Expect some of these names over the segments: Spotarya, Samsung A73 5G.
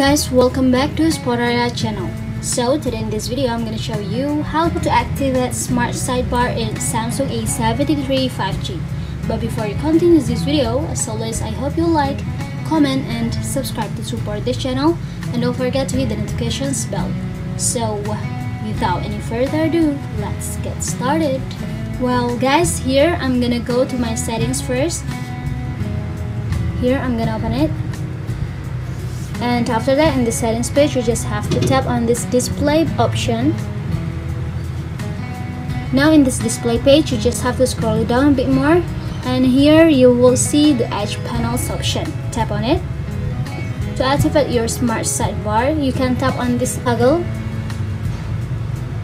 guys, welcome back to Spotarya channel. So today in this video I'm going to show you how to activate smart sidebar in Samsung A73 5G. But before you continue this video, as always, I hope you like, comment and subscribe to support this channel, and don't forget to hit the notifications bell. So without any further ado, let's get started. Well guys, here I'm gonna go to my settings first. Here I'm gonna open it, and after that in the settings page you just have to tap on this display option. Now in this display page you just have to scroll down a bit more, and here you will see the edge panels option. Tap on it. To activate your smart sidebar, you can tap on this toggle,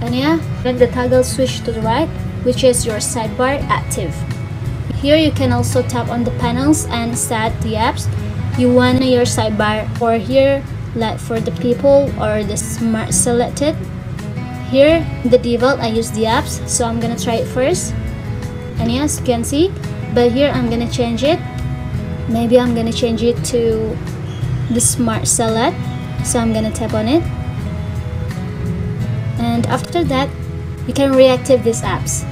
and yeah, let the toggle switch to the right, which is your sidebar active. Here you can also tap on the panels and set the apps you want your sidebar, or here let for the people or the smart selected. Here the default I use the apps, so I'm gonna try it first, and yes, you can see, but here I'm gonna change it. Maybe I'm gonna change it to the smart select, so I'm gonna tap on it, and after that you can reactivate these apps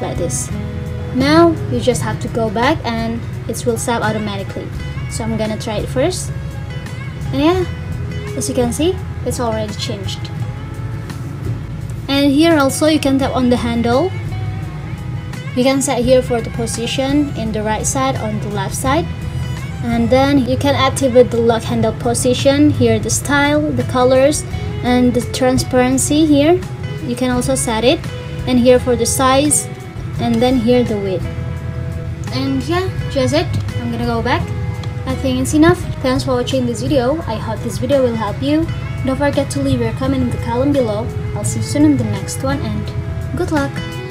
like this. Now you just have to go back and it will save automatically. So I'm gonna try it first, and yeah, as you can see, it's already changed. And here also you can tap on the handle. You can set here for the position in the right side, on the left side, and then you can activate the lock handle position. Here the style, the colors and the transparency. Here you can also set it, and here for the size, and then here the width. And yeah, that's it. I'm gonna go back. I think it's enough. Thanks for watching this video. I hope this video will help you. Don't forget to leave your comment in the column below. I'll see you soon in the next one, and good luck!